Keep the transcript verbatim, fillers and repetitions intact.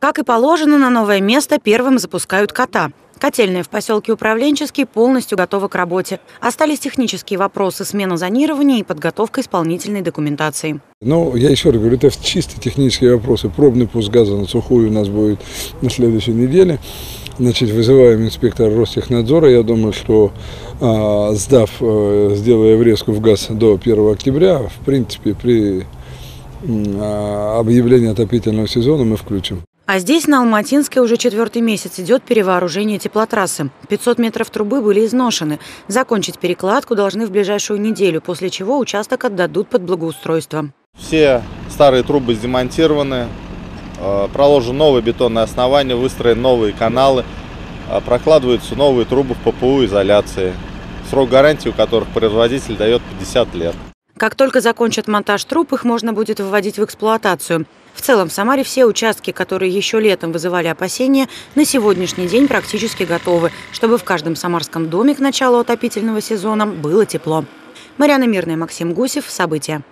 Как и положено, на новое место первым запускают кота. Котельная в поселке Управленческий полностью готова к работе. Остались технические вопросы: смена зонирования и подготовка исполнительной документации. Ну, я еще раз говорю, это чисто технические вопросы. Пробный пуск газа на сухую у нас будет на следующей неделе. Значит, вызываем инспектора Ростехнадзора. Я думаю, что сдав, сделая врезку в газ до первого октября, в принципе, при объявлении отопительного сезона мы включим. А здесь, на Алматинской, уже четвертый месяц идет перевооружение теплотрассы. пятьсот метров трубы были изношены. Закончить перекладку должны в ближайшую неделю, после чего участок отдадут под благоустройство. Все старые трубы демонтированы, проложено новое бетонное основание, выстроены новые каналы, прокладываются новые трубы в ППУ изоляции, срок гарантии у которых производитель дает пятьдесят лет. Как только закончат монтаж труб, их можно будет вводить в эксплуатацию. В целом в Самаре все участки, которые еще летом вызывали опасения, на сегодняшний день практически готовы, чтобы в каждом самарском доме к началу отопительного сезона было тепло. Марьяна Мирная, Максим Гусев. События.